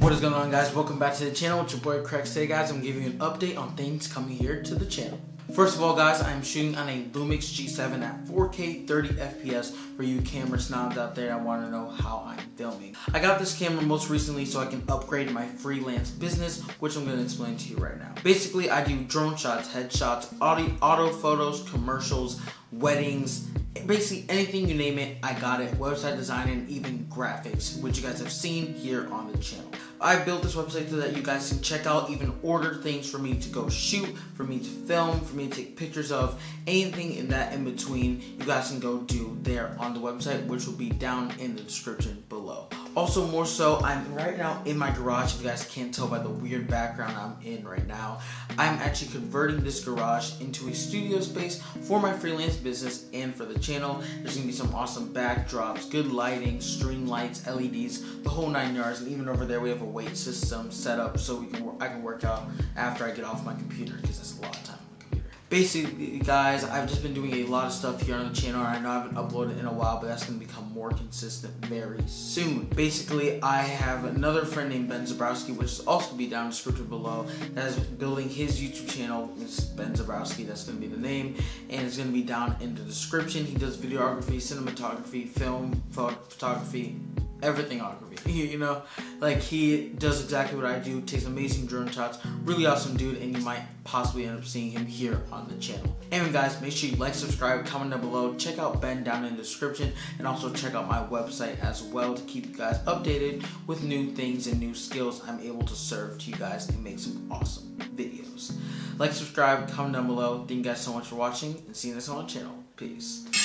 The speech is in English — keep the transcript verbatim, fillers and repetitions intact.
What is going on, guys? Welcome back to the channel. It's your boy Craig. Today, guys, I'm giving you an update on things coming here to the channel. First of all, guys, I'm shooting on a Lumix G seven at four K thirty F P S for you camera snobs out there that want to know how I'm filming. I got this camera most recently so I can upgrade my freelance business, which I'm going to explain to you right now. Basically, I do drone shots, headshots, audio, auto photos, commercials, weddings, basically anything you name it, I got it. Website design and even graphics, which you guys have seen here on the channel. I built this website so that you guys can check out, even order things for me to go shoot, for me to film, for me to take pictures of, anything in that in between, you guys can go do there on the website, which will be down in the description below. Also, more so, I'm right now in my garage. If you guys can't tell by the weird background I'm in right now, I'm actually converting this garage into a studio space for my freelance business and for the channel. There's going to be some awesome backdrops, good lighting, string lights, L E Ds, the whole nine yards. And even over there, we have a weight system set up so we can I can work out after I get off my computer, because that's a lot of time. Basically, guys, I've just been doing a lot of stuff here on the channel. I know I haven't uploaded in a while, but that's going to become more consistent very soon. Basically, I have another friend named Ben Zebrowski, which is also going to be down in the description below, that is building his YouTube channel. It's Ben Zebrowski, that's going to be the name, and it's going to be down in the description. He does videography, cinematography, film, photography, everything autography. You know, like, he does exactly what I do, takes amazing drone shots, really awesome dude, and you might possibly end up seeing him here on the channel. Anyway, guys, make sure you like, subscribe, comment down below, check out Ben down in the description, and also check out my website as well to keep you guys updated with new things and new skills I'm able to serve to you guys and make some awesome videos. Like, subscribe, comment down below. Thank you guys so much for watching, and see you next on the channel. Peace.